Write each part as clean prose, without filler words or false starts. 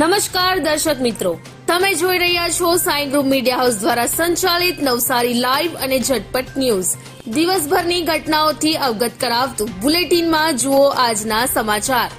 નમસ્કાર દર્શક મિત્રો, તમે જોઈ રહ્યા છો સાઈગૃપ મીડિયા હાઉસ દ્વારા સંચાલિત નવસારી લાઈવ અને ઝટપટ ન્યૂઝ। દિવસભરની ઘટનાઓથી અવગત કરાવતું બુલેટિનમાં જુઓ આજના સમાચાર।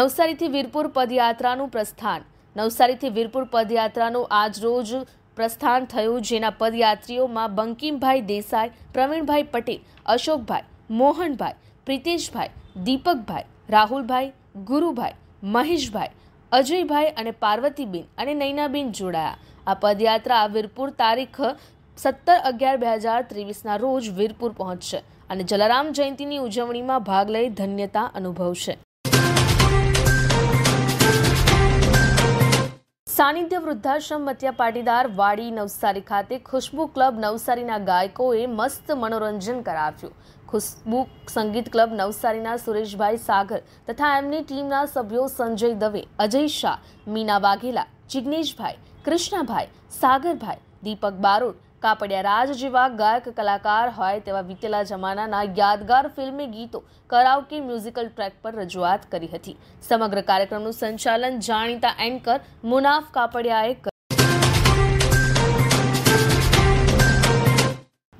નવસારીથી વીરપુર પદયાત્રાનું પ્રસ્થાન। નવસારીથી વીરપુર પદયાત્રાનું આજરોજ પ્રસ્થાન થયું, જેના પદયાત્રીઓમાં બંકિમભાઈ દેસાઈ, પ્રવીણભાઈ પટેલ, અશોકભાઈ, મોહનભાઈ, પ્રિતેશભાઈ, દીપકભાઈ, રાહુલભાઈ, ગુરુભાઈ, મહેશભાઈ, અજયભાઈ અને પાર્વતીબેન અને નૈનાબેન જોડાયા। આ પદયાત્રા વીરપુર તારીખ 17/11/2023ના રોજ વીરપુર પહોંચશે અને જલારામ જયંતિની ઉજવણીમાં ભાગ લઈ ધન્યતા અનુભવશે। સાનિધ્ય વૃદ્ધાશ્રમ મત્યા પાટીદાર વાડી નવસારી ખાતે ખુશ્બુ ક્લબ નવસારીના ગાયકોએ મસ્ત મનોરંજન કરાવ્યું। ખુશ્બુ સંગીત ક્લબ નવસારીના સુરેશભાઈ સાગર તથા એમની ટીમના સભ્યો સંજય દવે, અજય શાહ, મીના વાઘેલા, જિગ્નેશભાઈ, કૃષ્ણાભાઈ, સાગરભાઈ, દીપક બારોટ, કાપડિયા રાજ જેવા ગાયક કલાકાર હોય તેવા વીતેલા જમાનાના યાદગાર ફિલ્મી ગીતો કરાઓકે મ્યુઝિકલ ટ્રેક પર રજૂઆત કરી હતી। સમગ્ર કાર્યક્રમનું સંચાલન જાણીતા એન્કર મુનાફ કાપડિયાએ કર્યું।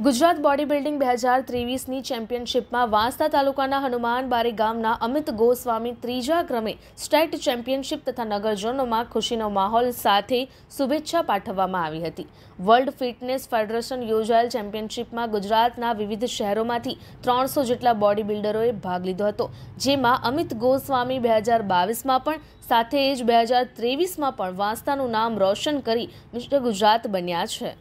ગુજરાત બોડી બિલ્ડિંગ 2023ની ચેમ્પિયનશિપમાં વાંસદા તાલુકાના હનુમાનબારી ગામના અમિત ગોસ્વામી ત્રીજા ક્રમે સ્ટેટ ચેમ્પિયનશિપ તથા નગરજનોમાં ખુશીનો માહોલ સાથે શુભેચ્છા પાઠવવામાં આવી હતી। વર્લ્ડ ફિટનેસ ફેડરેશન યોજાયેલ ચેમ્પિયનશિપમાં ગુજરાતના વિવિધ શહેરોમાંથી 300 જેટલા બોડી બિલ્ડરોએ ભાગ લીધો હતો, જેમાં અમિત ગોસ્વામી 2022માં પણ સાથે જ 2023માં પણ વાંસદાનું નામ રોશન કરી મિસ્ટર ગુજરાત બન્યા છે।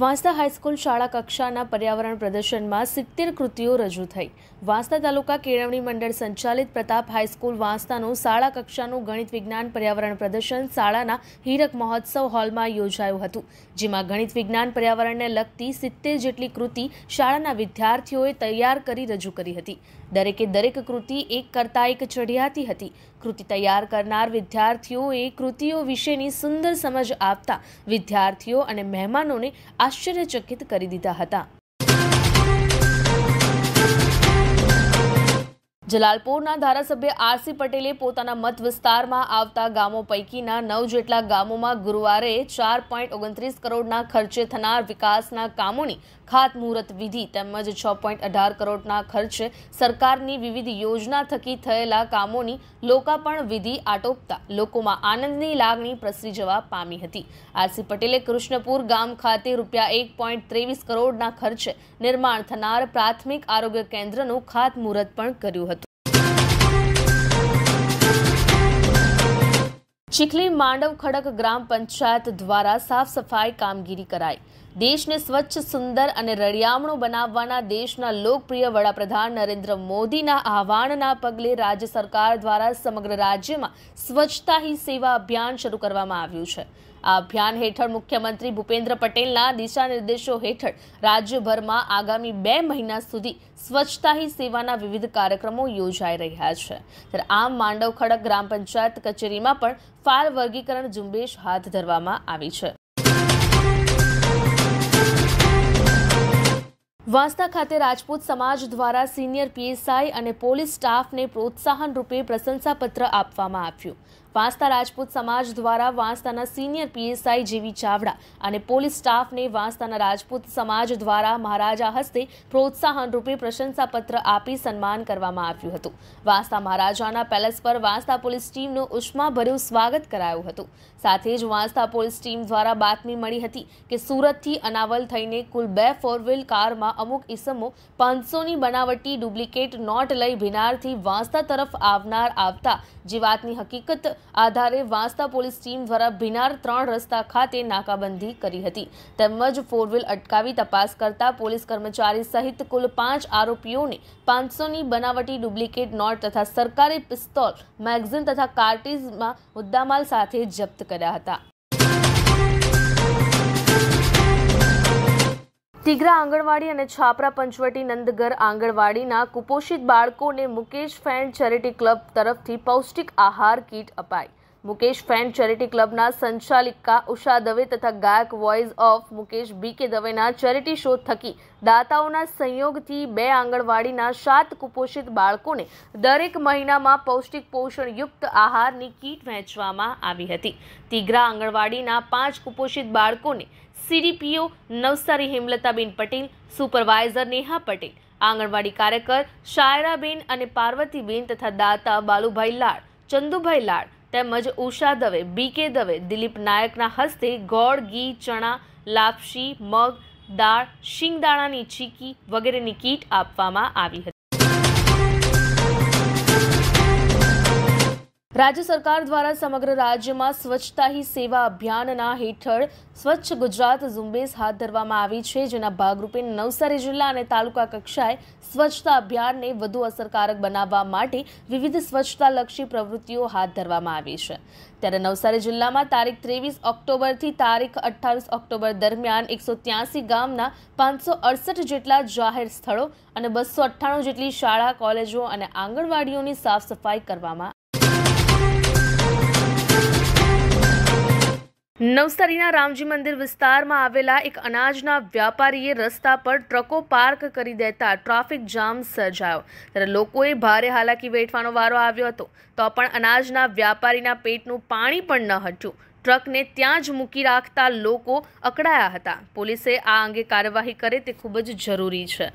વાંસદા હાઈસ્કૂલ શાળા કક્ષાના પર્યાવરણ પ્રદર્શનમાં 70 કૃતિઓ રજૂ થઈ। વાંસદા તાલુકા કેળવણી મંડળ સંચાલિત પ્રતાપ હાઈસ્કૂલ વાંસદાનું શાળા કક્ષાનું ગણિત વિજ્ઞાન પર્યાવરણ પ્રદર્શન શાળાના હીરક મહોત્સવ હોલમાં યોજાયું હતું, જેમાં ગણિત વિજ્ઞાન પર્યાવરણને લગતી 70 જેટલી કૃતિ શાળાના વિદ્યાર્થીઓએ તૈયાર કરી રજૂ કરી હતી। દરેક કૃતિ એક કરતાં એક ચઢિયાતી હતી। કૃતિ તૈયાર કરનાર વિદ્યાર્થીઓએ કૃતિઓ વિશેની સુંદર સમજ આપતા વિદ્યાર્થીઓ અને મહેમાનોને આશ્ચર્યચકિત કરી દીધા હતા। જલાલપોરના ધારાસભ્ય RC પટેલે પોતાના મત વિસ્તારમાં આવતા ગામો પૈકીના 9 જેટલા ગામોમાં ગુરુવારે 4.29 કરોડના ખર્ચે થનાર વિકાસના કામોની ખાતમુહૂર્ત વિધિ તેમજ 6.18 કરોડના ખર્ચે સરકારની વિવિધ યોજના થકી થયેલા કામોની લોકાર્પણ વિધિ આટોપતા લોકોમાં આનંદની લાગણી પ્રસરી જવા પામી હતી। RC પટેલે કૃષ્ણપુર ગામ ખાતે રૂપિયા 1.23 કરોડના ખર્ચે નિર્માણ થનાર પ્રાથમિક આરોગ્ય કેન્દ્રનું ખાતમુહૂર્ત પણ કર્યું હતું। ચીખલી માંડવ ખડક ગ્રામ પંચાયત દ્વારા સાફ સફાઈ કામગીરી કરાઈ। દેશને સ્વચ્છ, સુંદર અને રળિયામણો બનાવવાના દેશના લોકપ્રિય વડાપ્રધાન નરેન્દ્ર મોદીના આહવાનના પગલે રાજ્ય સરકાર દ્વારા સમગ્ર રાજ્યમાં સ્વચ્છતા હી સેવા અભિયાન શરૂ કરવામાં આવ્યું છે। આ અભિયાન હેઠળ મુખ્યમંત્રી ભૂપેન્દ્ર પટેલના દિશાનિર્દેશો હેઠળ રાજ્યભરમાં આગામી 2 મહિના સુધી સ્વચ્છતા હી સેવાના વિવિધ કાર્યક્રમો યોજાઈ રહ્યા છે। ત્યારે આમ માંડવ ખડક ગ્રામ પંચાયત કચેરીમાં પણ ફાલ વર્ગીકરણ ઝુંબેશ હાથ ધરવામાં આવી છે। વાંસદા ખાતે રાજપૂત સમાજ દ્વારા સિનિયર PSI અને પોલીસ સ્ટાફને પ્રોત્સાહન રૂપે પ્રશંસાપત્ર આપવામાં આવ્યું। વાંસદા રાજપૂત સમાજ દ્વારા વાંસદાના સિનિયર PSI જેવી ચાવડા અને પોલીસ સ્ટાફને વાંસદાના રાજપૂત સમાજ દ્વારા મહારાજા હસ્તે પ્રોત્સાહન રૂપે પ્રશંસાપત્ર આપી સન્માન કરવામાં આવ્યું હતું। વાંસદા મહારાજાના પેલેસ પર વાંસદા પોલીસ ટીમનું ઉષ્માભર્યું સ્વાગત કરાયું હતું। સાથે જ વાંસદા પોલીસ ટીમ દ્વારા બાતમી મળી હતી કે સુરતથી અનાવલ થઈને કુલ 2 ફોર-વ્હીલ કારમાં અમુક ઇસમો 500ની બનાવટી ડુપ્લિકેટ નોટ લઈ ભીનારથી વાંસદા તરફ આવતા જે વાતની હકીકત આધારે વાંસદા પોલીસ ટીમ દ્વારા ભીનાર 3 રસ્તા ખાતે નાકાબંધી કરી હતી, તેમજ 4 વ્હીલ અટકાવી તપાસ કરતા પોલીસ કર્મચારી સહિત કુલ 5 આરોપીઓને 500ની બનાવટી ડુપ્લિકેટ નોટ તથા સરકારી પિસ્તોલ, મેગઝીન તથા કાર્ટ્રીજમાં મુદ્દામાલ સાથે જપ્ત કર્યા હતા। તીગરા આંગણવાડી અને છાપરા પંચવટી નંદગર આંગણવાડીના કુપોષિત બાળકોને મુકેશ ફેન્ડ ચેરિટી ક્લબ તરફથી પૌષ્ટિક આહાર કીટ અપાઈ। मुकेश ફેન ચેરિટી ક્લબના સંચાલિકા ઉષા દવે તથા ગાયક વોઇસ ઓફ મુકેશ બીકે દવેના ચેરિટી શો થકી દાતાઓના સહયોગથી બે આંગણવાડીના 7 કુપોષિત બાળકોને દરેક મહિનામાં પૌષ્ટિક પોષણયુક્ત આહારની કીટ વહેંચવામાં આવી હતી। તીગરા આંગણવાડીના 5 કુપોષિત બાળકોને सीडीपीओ नवसारी हेमलताबेन पटेल, सुपरवाइजर नेहा पटेल, आंगणवाड़ी कार्यकर शायराबेन और पार्वतीबेन तथा दाता बालूभाई लाड, चंदूभाई लाड तेमज उषा दवे, बीके दवे, दिलीप नायकना हस्ते गोड़ घी चना लापशी मग दाळ शिंगदाणानी चीकी वगैरेनी कीट आपवामां आवी हती। राज्य सरकार द्वारा समग्र राज्य में स्वच्छता ही सेवा अभियान हेठळ स्वच्छ गुजरात झुंबेश हाथ धरवामां आवी छे, जेना भागरूपे नवसारी जिला और तालुका कक्षाएं स्वच्छता अभियान ने वधु असरकारक बनाववा माटे विविध स्वच्छतालक्षी प्रवृत्तिओ हाथ धरवामां आवी छे। त्यारे नवसारी जिला में तारीख 23 ऑक्टोबर थी तारीख 28 ऑक्टोबर दरमियान 183 गामना 568 जेटला जाहिर स्थलों और 298 जेटली शाळा कॉलेजों और आंगणवाड़ीओनी साफ सफाई करवामां। नवसारीना रामजी मंदिर विस्तार में आवेला एक अनाजना व्यापारीए रस्ता पर ट्रको पार्क करी देता ट्राफिक जाम सर्जायो, त्यारे लोकोए भारे हालाकी वेठवानो वारो आव्यो हतो। तो पण अनाजना व्यापारीना पेटनुं पाणी पण न हट्युं, ट्रक ने त्यां ज मूकी राखता लोको अकड़ाया हता। पोलीसे आ अंगे कार्यवाही करे ते खूब ज जरूरी छे।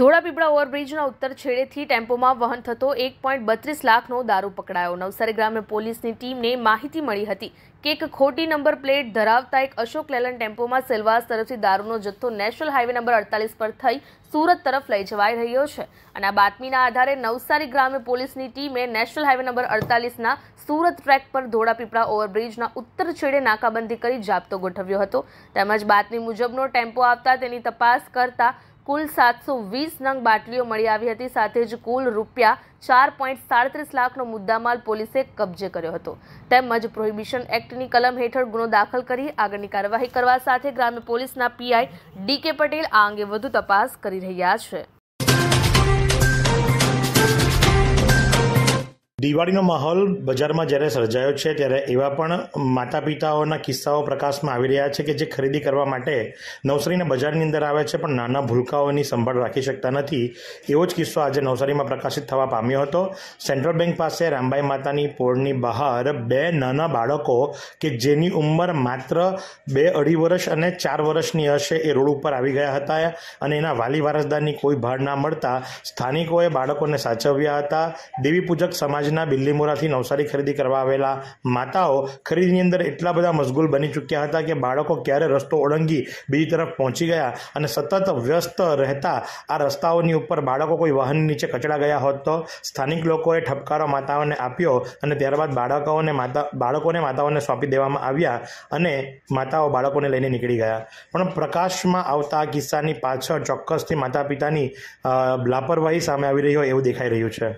धोड़ापीपळा ओवरब्रिजना उत्तर छेड़ेथी टेम्पो में वहन थतो 1.32 लाखनो दारू पकड़ायो। नवसारी ग्राम्य पोलीसनी टीमने माहिती मळी हती के एक खोटी नंबर प्लेट धरावता एक अशोक लेलन टेम्पो में सेलवास तरफथी दारूनो जत्थो नेशनल हाईवे नंबर 48 पर थई सूरत तरफ लई जवाई रह्यो छे। आ बातमीना आधारे नवसारी ग्राम्य पोलीसनी टीमे नेशनल हाईवे नंबर 48 ना सूरत ट्रेक पर धोड़ापीपळा ओवरब्रिजना उत्तर छेड़े नाकाबंदी करी जाप्तो गोठव्यो हतो। तेमज बातमी मुजबनो टेम्पो आवता तेनी तपास करता कुल 720 नंग बाटलीओ मळी आवी हती, साथे ज कुल रूपिया 4.37 लाखनो मुद्दामाल पोलीसे कब्जे कर्यो हतो। तेमज प्रोहिबिशन एक्टनी कलम हेठळ गुनो दाखल करी आगळनी कार्यवाही करवा साथे ग्राम्य पोलीसना पीआई डीके पटेल आ अंगे वधु तपास करी रह्या छे। दिवाळीनो माहोल बजाરમાં જ્યારે સર્જાયો છે ત્યારે એવા પણ માતા પિતાઓના કિસ્સાઓ પ્રકાશમાં આવી રહ્યા છે કે જે ખરીદી કરવા માટે નવસારીના બજારની અંદર આવે છે પણ નાના ભૂલકાઓની સંભાળ રાખી શકતા નથી। એવો જ કિસ્સો આજે નવસારીમાં પ્રકાશિત થવા પામ્યો હતો। સેન્ટ્રલ બેંક પાસે રામબાઈ માતાની પોળની બહાર બે નાના બાળકો કે જેની ઉંમર માત્ર 2-2.5 વર્ષ અને 4 વર્ષની હશે એ રોડ ઉપર આવી ગયા હતા અને એના વાલી વારસદારની કોઈ ભાળ ના મળતા સ્થાનિકોએ બાળકોને સાચવ્યા હતા। દેવી પૂજક સમાજ બિલ્લીમોરાથી નવસારી ખરીદી કરવા આવેલા માતાઓ ખરીદીની અંદર એટલા બધા મશગુલ બની ચૂક્યા હતા કે બાળકો ક્યારે રસ્તો ઓળંગી બીજી તરફ પહોંચી ગયા અને સતત વ્યસ્ત રહેતા આ રસ્તાઓની ઉપર બાળકો કોઈ વાહન નીચે કચડા ગયા હોત તો સ્થાનિક લોકોએ ઠપકારો માતાઓને આપ્યો અને ત્યારબાદ બાળકોને માતાઓને સોંપી દેવામાં આવ્યા અને માતાઓ બાળકોને લઈને નીકળી ગયા। પણ પ્રકાશમાં આવતા આ કિસ્સાની પાછળ ચોક્કસથી માતા પિતાની લાપરવાહી સામે આવી રહી હોય એવું દેખાઈ રહ્યું છે।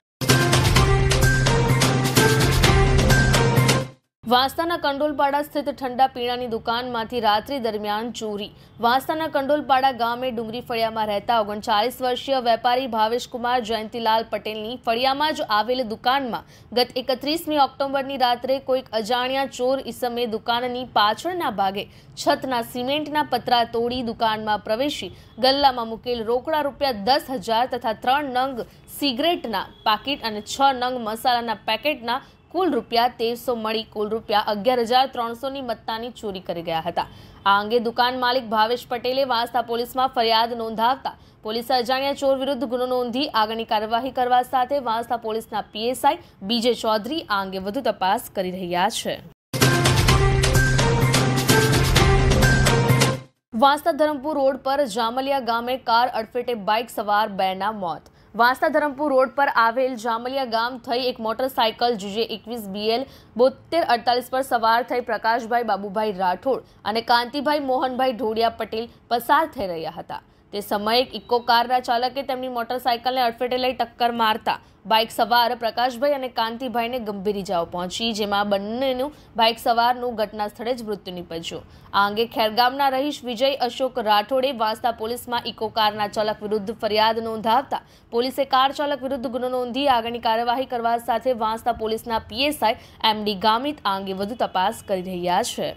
વાંસદાના કંડોલપાડા સ્થિત ઠંડા પીણાની દુકાનમાંથી રાત્રિ દરમિયાન ચોરી। વાંસદાના કંડોલપાડા ગામે ડુંગરી ફળિયામાં રહેતા 39 વર્ષીય વેપારી ભાવેશકુમાર જયંતિલાલ પટેલની ફળિયામાં જ આવેલ દુકાનમાં ગત 31મી ઓક્ટોબરની રાત્રે કોઈક અજાણ્યા ચોર ઈસમે દુકાનની પાછળના ભાગે છતના સિમેન્ટના પતરા તોડી દુકાનમાં પ્રવેશી ગલ્લામાં મૂકેલ રોકડા રૂપિયા 10,000 તથા 3 નંગ સિગરેટના પાકીટ અને 6 નંગ મસાલાના પેકેટના कुल रूपिया 1300 मळी कुल रूपिया 11,300 मत्तानी चोरी करी गया हता। आ अंगे दुकान मालिक भावेश पटेले वांसदा पोलीस में फरियाद नोंधावता पोलीसे अजाण्या चोर विरुद्ध गुनो नोंधी आगळनी कार्यवाही करवा साथे वांसदा पोलीसना पीएसआई बीजे चौधरी आ अंगे वधु तपास करी रह्या छे। वांसदा धरमपुर रोड पर जामलिया गामे कार अड़फेटे बाइक सवार बेना मौत। વાંસદા ધરમપુર રોડ પર આવેલ જામલિયા ગામ થઈ એક મોટરસાયકલ જુજે 21BL 7248 પર સવાર થઈ પ્રકાશભાઈ બાબુભાઈ રાઠોડ અને કાંતિભાઈ મોહનભાઈ ઢોડિયા પટેલ પસાર થઈ રહ્યા હતા। તે સમયે એક ઇકો કારના ચાલકે તેમની મોટરસાયકલને અડફેટે લઈ ટક્કર મારતા બાઇક સવાર પ્રકાશભાઈ અને કાંતિભાઈને ગંભીર ઈજાઓ પહોંચી, જેમાં બંનેનું બાઇક સવારનું ઘટના સ્થળે જ મૃત્યુ નિપજ્યું. આ અંગે ખેરગામના રહીશ વિજય અશોક રાઠોડે વાંસદા પોલીસમાં ઇકો કારના ચાલક વિરુદ્ધ ફરિયાદ નોંધાવતા પોલીસે કાર ચાલક વિરુદ્ધ ગુનો નોંધી આગળની કાર્યવાહી કરવા સાથે વાંસદા પોલીસના પીએસઆઈ એમડી ગામિત આ અંગે વધુ તપાસ કરી રહ્યા છે.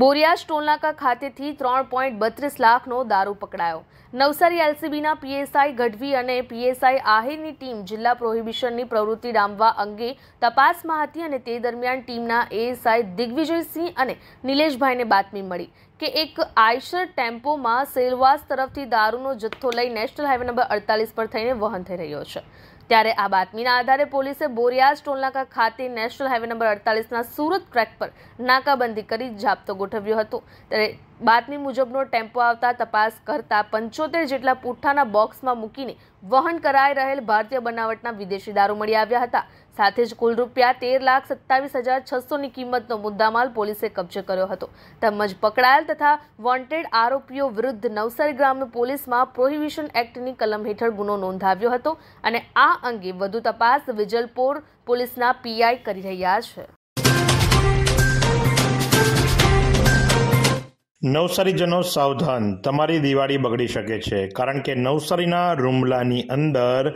बोरियाज टोलनाका खाते थी 3.32 लाखनो दारू पकड़ायो. नवसारी एलसीबीना पीएसआई गढ़वी और पीएसआई आहिरनी टीम जिला प्रोहिबिशननी प्रवृत्ति डामवा अंगे तपासमां हती अने ते दरमियान टीमना एएसआई दिग्विजय सिंह अने निलेशभाईने बातमी मळी के एक आयशर टेम्पो में सेलवास तरफथी दारूनो जत्थो लई नेशनल हाईवे नंबर 48 पर थईने वहन थई रह्यो छे. त्यारे आ बातमीना आधारे पोलीसे बोरियाज टोलनाका खाते नेशनल हाईवे नंबर 48 ना सूरत ट्रेक पर नाकाबंदी करी जाप्तो गोठव्यो हतो. त्यारे बातमी मुजबनो टेम्पो आवता तपास करता 75 जेटला पुठ्ठाना बॉक्समां मूकीने वहन कराई रहेल भारतीय बनावटना विदेशी दारू मळी आव्या हता. साथे ज कुल रूपिया 13,27,600 ની કિંમતનો મુદ્દામાલ પોલીસે કબજે કર્યો હતો. તેમજ પકડાયેલ તથા વોન્ટેડ આરોપીઓ વિરુદ્ધ નવસારી ગ્રામ્ય પોલીસમાં પ્રોહિબિશન એક્ટની કલમ હેઠળ ગુનો નોંધાવ્યો હતો અને આ અંગે વધુ તપાસ વિજલપોર પોલીસના પીઆઈ કરી રહ્યા છે. નવસારીજનો સાવધાન, તમારી દિવાળી બગડી શકે છે, કારણ કે નવસારીના રૂમલાની અંદર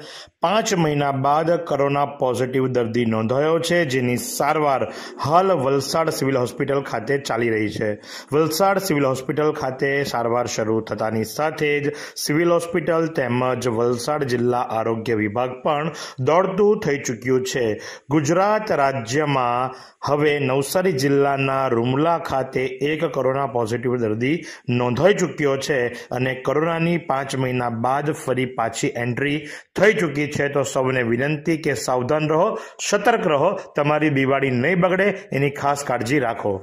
5 મહિના બાદ કોરોના પોઝિટિવ દર્દી નોંધાયો છે, જેની સારવાર હાલ વલસાડ સિવિલ હોસ્પિટલ ખાતે ચાલી રહી છે. વલસાડ સિવિલ હોસ્પિટલ ખાતે સારવાર શરૂ થતાની સાથે જ સિવિલ હોસ્પિટલ તેમજ વલસાડ જિલ્લા આરોગ્ય વિભાગ પણ દોડતું થઈ ચૂક્યું છે. ગુજરાત રાજ્યમાં હવે નવસારી જિલ્લાના રૂમલા ખાતે એક કોરોના પોઝિટિવ દર્દી નોંધાઈ ચૂક્યો છે અને કોરોનાની 5 મહિના બાદ ફરી પાછી એન્ટ્રી થઈ ચૂકી છે. તો સૌને વિનંતી કે સાવધાન રહો, સતર્ક રહો, તમારી દિવાળી નહીં બગડે એની ખાસ કાળજી રાખો.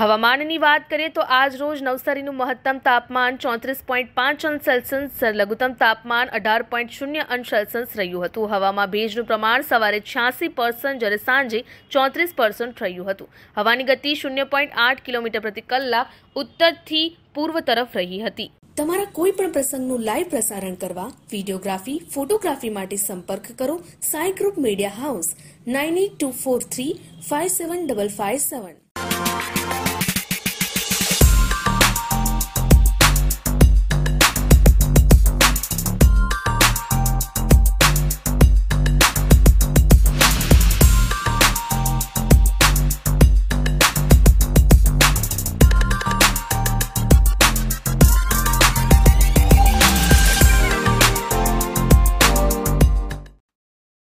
हवामाननी बात करें तो आज रोज नवसारीनु महत्तम तापमान 34.5 अंश सेल्सियस, लघुत्तम तापमान 18.0 अंश सेल्सियस रह्युं हतुं. हवामां भેજનું પ્રમાણ સવારે 86% જ્યારે સાંજે 34% રહ્યું હતું. હવાની ગતિ 0.8 કિલોમીટર પ્રતિ કલાક ઉત્તરથી પૂર્વ તરફ રહી હતી. તમારા કોઈ પણ પ્રસંગનું લાઈવ પ્રસારણ કરવા વિડિયોગ્રાફી, ફોટોગ્રાફી માટે સંપર્ક કરો સાઈ ગ્રુપ મીડિયા હાઉસ 9824357557.